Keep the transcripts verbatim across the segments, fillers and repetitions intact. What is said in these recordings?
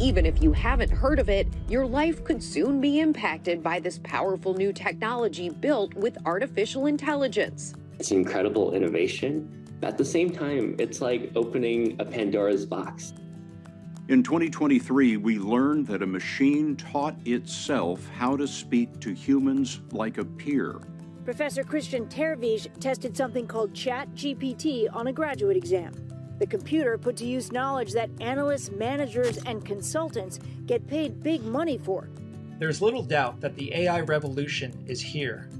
Even if you haven't heard of it, your life could soon be impacted by this powerful new technology built with artificial intelligence. It's incredible innovation. At the same time, it's like opening a Pandora's box. In twenty twenty-three, we learned that a machine taught itself how to speak to humans like a peer. Professor Christian Tervij tested something called ChatGPT on a graduate exam. The computer put to use knowledge that analysts, managers, and consultants get paid big money for. There's little doubt that the A I revolution is here.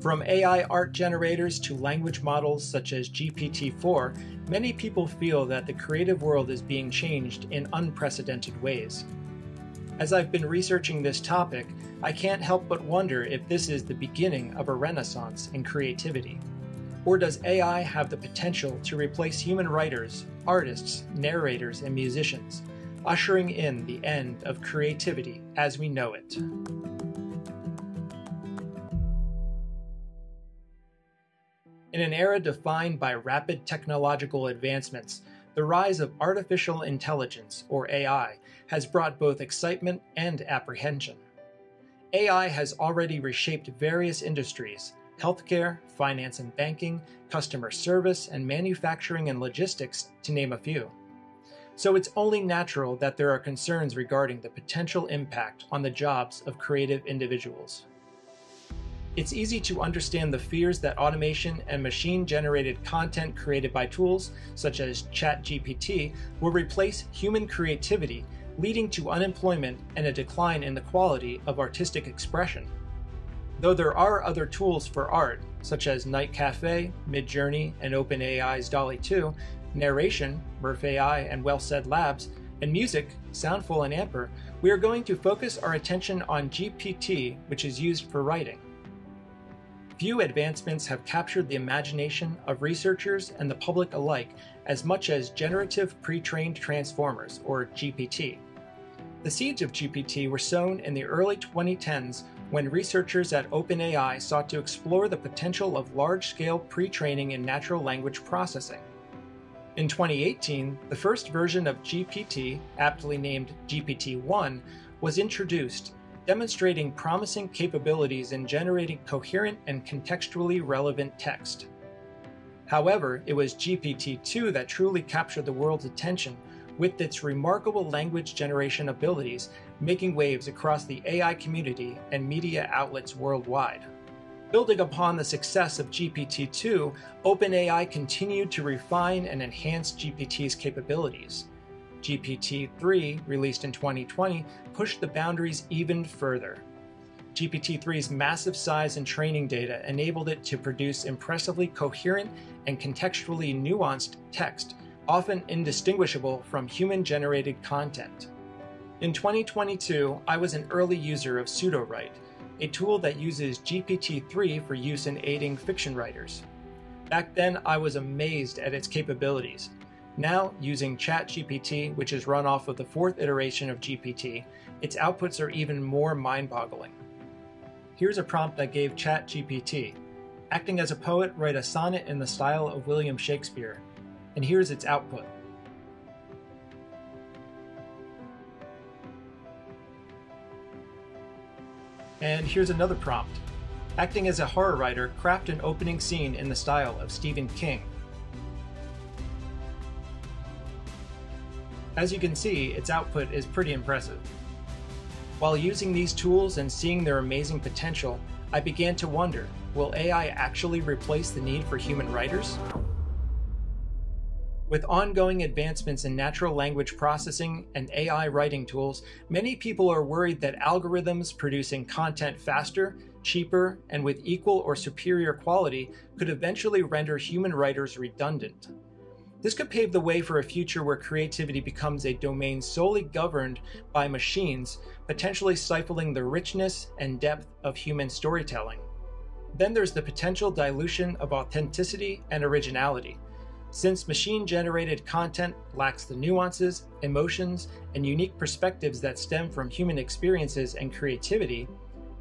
From A I art generators to language models such as G P T four, many people feel that the creative world is being changed in unprecedented ways. As I've been researching this topic, I can't help but wonder if this is the beginning of a renaissance in creativity. Or does A I have the potential to replace human writers, artists, narrators, and musicians, ushering in the end of creativity as we know it? In an era defined by rapid technological advancements, the rise of artificial intelligence, or A I, has brought both excitement and apprehension. A I has already reshaped various industries: healthcare, finance and banking, customer service, and manufacturing and logistics, to name a few. So it's only natural that there are concerns regarding the potential impact on the jobs of creative individuals. It's easy to understand the fears that automation and machine-generated content created by tools such as ChatGPT will replace human creativity, leading to unemployment and a decline in the quality of artistic expression. Though there are other tools for art, such as Night Cafe, Midjourney, and OpenAI's Dolly two, narration, Murph A I and Well Said Labs, and music, Soundful and Amper, we are going to focus our attention on G P T, which is used for writing. Few advancements have captured the imagination of researchers and the public alike as much as generative pre-trained transformers, or G P T. The seeds of G P T were sown in the early twenty tens when researchers at OpenAI sought to explore the potential of large-scale pre-training in natural language processing. In twenty eighteen, the first version of G P T, aptly named G P T one, was introduced, demonstrating promising capabilities in generating coherent and contextually relevant text. However, it was G P T two that truly captured the world's attention, with its remarkable language generation abilities making waves across the A I community and media outlets worldwide. Building upon the success of G P T two, OpenAI continued to refine and enhance G P T's capabilities. G P T three, released in twenty twenty, pushed the boundaries even further. G P T three's massive size and training data enabled it to produce impressively coherent and contextually nuanced text, often indistinguishable from human-generated content. In twenty twenty-two, I was an early user of Sudowrite, a tool that uses G P T three for use in aiding fiction writers. Back then, I was amazed at its capabilities. Now, using ChatGPT, which is run off of the fourth iteration of G P T, its outputs are even more mind-boggling. Here's a prompt I gave ChatGPT. Acting as a poet, write a sonnet in the style of William Shakespeare. And here's its output. And here's another prompt. Acting as a horror writer, craft an opening scene in the style of Stephen King. As you can see, its output is pretty impressive. While using these tools and seeing their amazing potential, I began to wonder, will A I actually replace the need for human writers? With ongoing advancements in natural language processing and A I writing tools, many people are worried that algorithms producing content faster, cheaper, and with equal or superior quality could eventually render human writers redundant. This could pave the way for a future where creativity becomes a domain solely governed by machines, potentially stifling the richness and depth of human storytelling. Then there's the potential dilution of authenticity and originality, since machine-generated content lacks the nuances, emotions, and unique perspectives that stem from human experiences and creativity.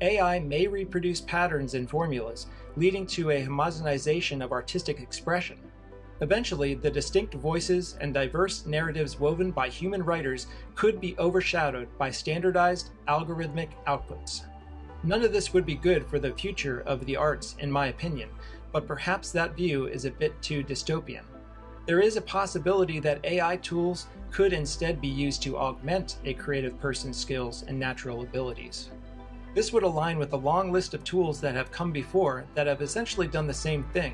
A I may reproduce patterns and formulas, leading to a homogenization of artistic expression. Eventually, the distinct voices and diverse narratives woven by human writers could be overshadowed by standardized algorithmic outputs. None of this would be good for the future of the arts, in my opinion, but perhaps that view is a bit too dystopian. There is a possibility that A I tools could instead be used to augment a creative person's skills and natural abilities. This would align with a long list of tools that have come before that have essentially done the same thing.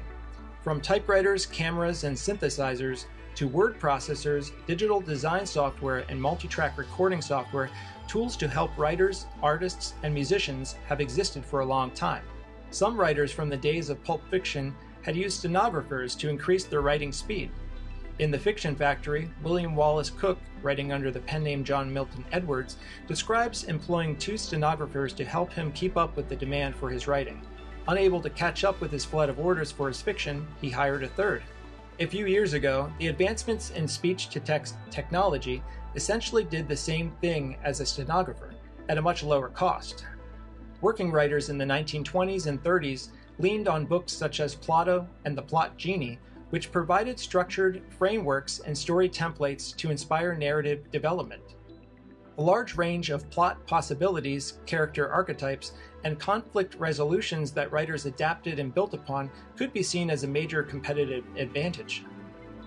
From typewriters, cameras, and synthesizers, to word processors, digital design software, and multi-track recording software, tools to help writers, artists, and musicians have existed for a long time. Some writers from the days of pulp fiction had used stenographers to increase their writing speed. In The Fiction Factory, William Wallace Cook, writing under the pen name John Milton Edwards, describes employing two stenographers to help him keep up with the demand for his writing. Unable to catch up with his flood of orders for his fiction, he hired a third. A few years ago, the advancements in speech-to-text technology essentially did the same thing as a stenographer, at a much lower cost. Working writers in the nineteen twenties and thirties leaned on books such as Plotto and The Plot Genie, which provided structured frameworks and story templates to inspire narrative development. A large range of plot possibilities, character archetypes, and conflict resolutions that writers adapted and built upon could be seen as a major competitive advantage.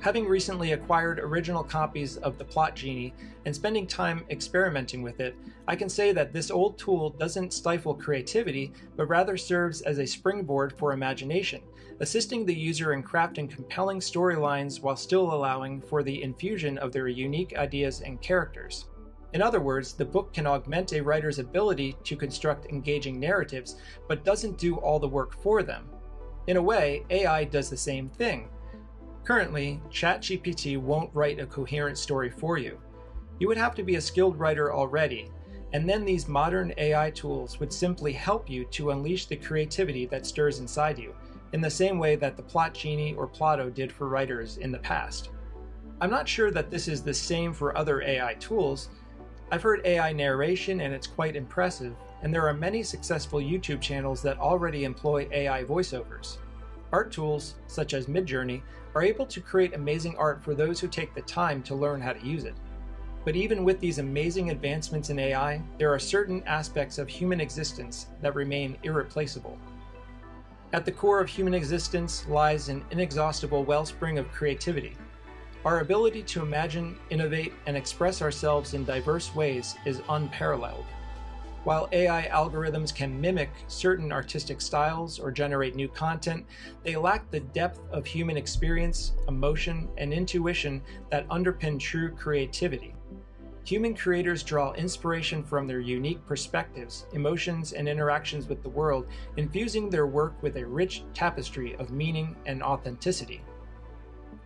Having recently acquired original copies of The Plot Genie and spending time experimenting with it, I can say that this old tool doesn't stifle creativity, but rather serves as a springboard for imagination, assisting the user in crafting compelling storylines while still allowing for the infusion of their unique ideas and characters. In other words, the book can augment a writer's ability to construct engaging narratives, but doesn't do all the work for them. In a way, A I does the same thing. Currently, ChatGPT won't write a coherent story for you. You would have to be a skilled writer already, and then these modern A I tools would simply help you to unleash the creativity that stirs inside you, in the same way that The Plot Genie or Plotto did for writers in the past. I'm not sure that this is the same for other A I tools. I've heard A I narration and it's quite impressive, and there are many successful YouTube channels that already employ A I voiceovers. Art tools, such as Midjourney, are able to create amazing art for those who take the time to learn how to use it. But even with these amazing advancements in A I, there are certain aspects of human existence that remain irreplaceable. At the core of human existence lies an inexhaustible wellspring of creativity. Our ability to imagine, innovate, and express ourselves in diverse ways is unparalleled. While A I algorithms can mimic certain artistic styles or generate new content, they lack the depth of human experience, emotion, and intuition that underpin true creativity. Human creators draw inspiration from their unique perspectives, emotions, and interactions with the world, infusing their work with a rich tapestry of meaning and authenticity.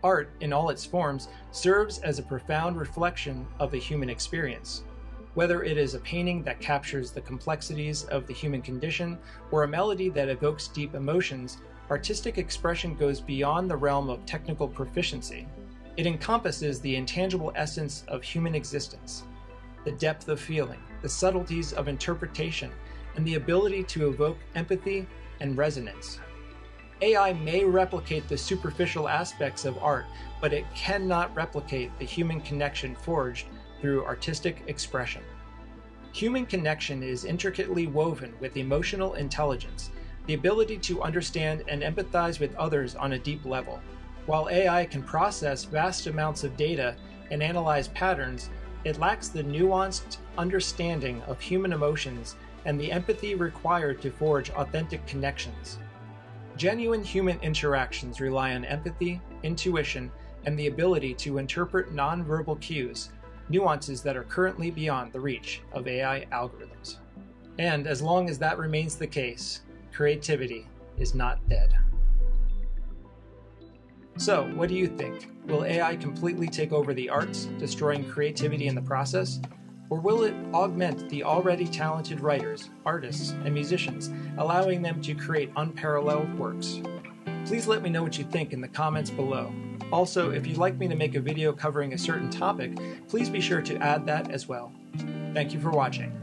Art, in all its forms, serves as a profound reflection of the human experience. Whether it is a painting that captures the complexities of the human condition or a melody that evokes deep emotions, artistic expression goes beyond the realm of technical proficiency. It encompasses the intangible essence of human existence, the depth of feeling, the subtleties of interpretation, and the ability to evoke empathy and resonance. A I may replicate the superficial aspects of art, but it cannot replicate the human connection forged through artistic expression. Human connection is intricately woven with emotional intelligence, the ability to understand and empathize with others on a deep level. While A I can process vast amounts of data and analyze patterns, it lacks the nuanced understanding of human emotions and the empathy required to forge authentic connections. Genuine human interactions rely on empathy, intuition, and the ability to interpret nonverbal cues, nuances that are currently beyond the reach of A I algorithms. And as long as that remains the case, creativity is not dead. So, what do you think? Will A I completely take over the arts, destroying creativity in the process? Or will it augment the already talented writers, artists, and musicians, allowing them to create unparalleled works? Please let me know what you think in the comments below. Also, if you'd like me to make a video covering a certain topic, please be sure to add that as well. Thank you for watching.